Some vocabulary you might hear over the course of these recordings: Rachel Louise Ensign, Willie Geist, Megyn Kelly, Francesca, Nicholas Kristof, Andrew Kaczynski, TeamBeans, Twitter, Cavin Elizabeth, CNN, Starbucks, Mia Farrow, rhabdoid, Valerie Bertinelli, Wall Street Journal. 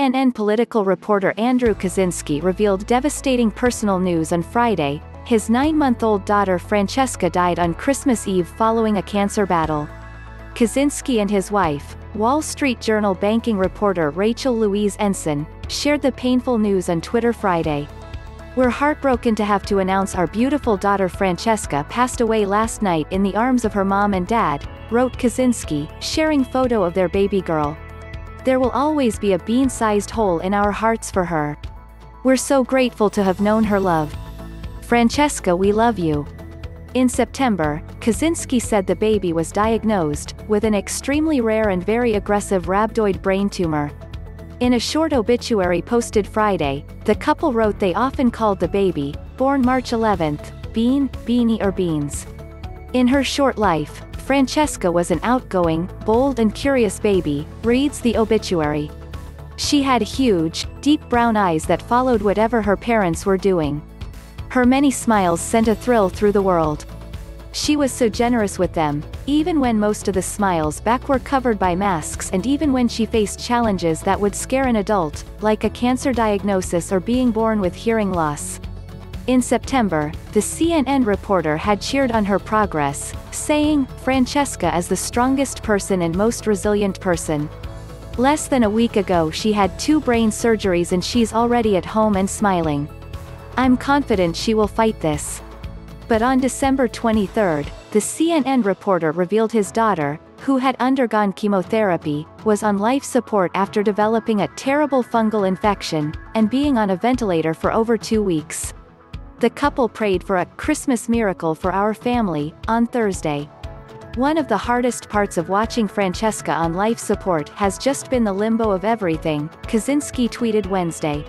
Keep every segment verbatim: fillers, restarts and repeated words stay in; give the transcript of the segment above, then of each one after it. C N N political reporter Andrew Kaczynski revealed devastating personal news on Friday. His nine-month-old daughter Francesca died on Christmas Eve following a cancer battle. Kaczynski and his wife, Wall Street Journal banking reporter Rachel Louise Ensign, shared the painful news on Twitter Friday. "We're heartbroken to have to announce our beautiful daughter Francesca passed away last night in the arms of her mom and dad," wrote Kaczynski, sharing photo of their baby girl. "There will always be a bean-sized hole in our hearts for her. We're so grateful to have known her love. Francesca, we love you." In September, Kaczynski said the baby was diagnosed with an extremely rare and very aggressive rhabdoid brain tumor. In a short obituary posted Friday, the couple wrote they often called the baby, born March eleventh, Bean, Beanie or Beans. "In her short life, Francesca was an outgoing, bold and curious baby," reads the obituary. "She had huge, deep brown eyes that followed whatever her parents were doing. Her many smiles sent a thrill through the world. She was so generous with them, even when most of the smiles back were covered by masks and even when she faced challenges that would scare an adult, like a cancer diagnosis or being born with hearing loss." In September, the C N N reporter had cheered on her progress, saying, "Francesca is the strongest person and most resilient person. Less than a week ago she had two brain surgeries and she's already at home and smiling. I'm confident she will fight this." But on December twenty-third, the C N N reporter revealed his daughter, who had undergone chemotherapy, was on life support after developing a terrible fungal infection, and being on a ventilator for over two weeks. "The couple prayed for a Christmas miracle for our family on Thursday. One of the hardest parts of watching Francesca on life support has just been the limbo of everything," Kaczynski tweeted Wednesday.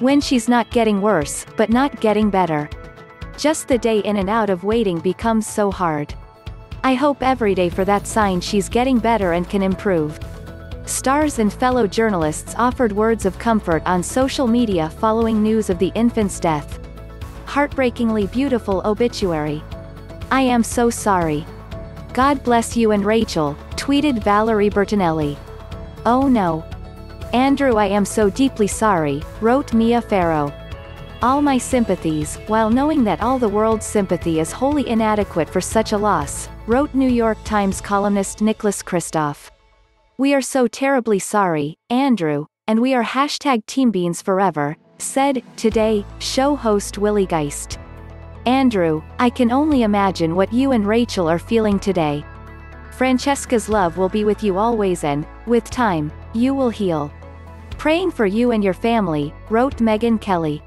"When she's not getting worse, but not getting better. Just the day in and out of waiting becomes so hard. I hope every day for that sign she's getting better and can improve." Stars and fellow journalists offered words of comfort on social media following news of the infant's death. "Heartbreakingly beautiful obituary. I am so sorry. God bless you and Rachel," tweeted Valerie Bertinelli. "Oh no. Andrew, I am so deeply sorry," wrote Mia Farrow. "All my sympathies, while knowing that all the world's sympathy is wholly inadequate for such a loss," wrote New York Times columnist Nicholas Kristof. "We are so terribly sorry, Andrew, and we are hashtag TeamBeans forever," said Today show host Willie Geist. "Andrew, I can only imagine what you and Rachel are feeling today. Francesca's love will be with you always and, with time, you will heal. Praying for you and your family," wrote Megyn Kelly.